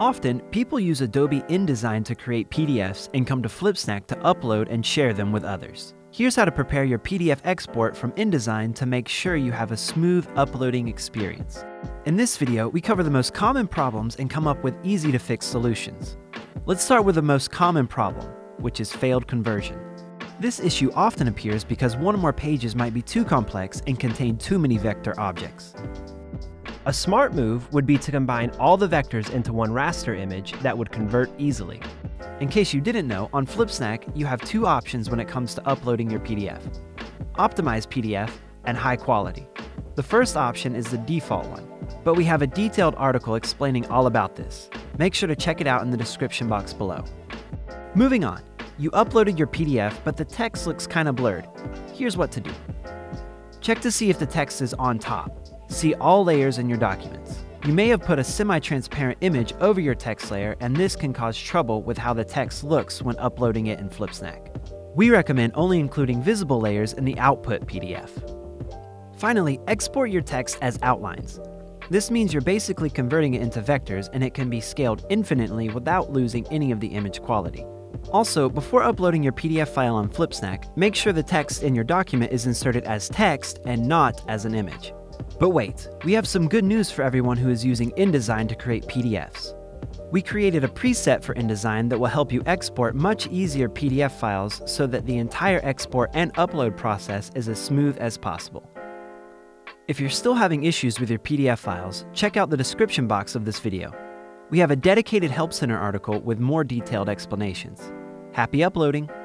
Often, people use Adobe InDesign to create PDFs and come to Flipsnack to upload and share them with others. Here's how to prepare your PDF export from InDesign to make sure you have a smooth uploading experience. In this video, we cover the most common problems and come up with easy-to-fix solutions. Let's start with the most common problem, which is failed conversion. This issue often appears because one or more pages might be too complex and contain too many vector objects. A smart move would be to combine all the vectors into one raster image that would convert easily. In case you didn't know, on Flipsnack, you have two options when it comes to uploading your PDF: Optimize PDF and High Quality. The first option is the default one, but we have a detailed article explaining all about this. Make sure to check it out in the description box below. Moving on, you uploaded your PDF, but the text looks kinda blurred. Here's what to do. Check to see if the text is on top. See all layers in your documents. You may have put a semi-transparent image over your text layer, and this can cause trouble with how the text looks when uploading it in Flipsnack. We recommend only including visible layers in the output PDF. Finally, export your text as outlines. This means you're basically converting it into vectors, and it can be scaled infinitely without losing any of the image quality. Also, before uploading your PDF file on Flipsnack, make sure the text in your document is inserted as text and not as an image. But wait, we have some good news for everyone who is using InDesign to create PDFs. We created a preset for InDesign that will help you export much easier PDF files so that the entire export and upload process is as smooth as possible. If you're still having issues with your PDF files, check out the description box of this video. We have a dedicated Help Center article with more detailed explanations. Happy uploading!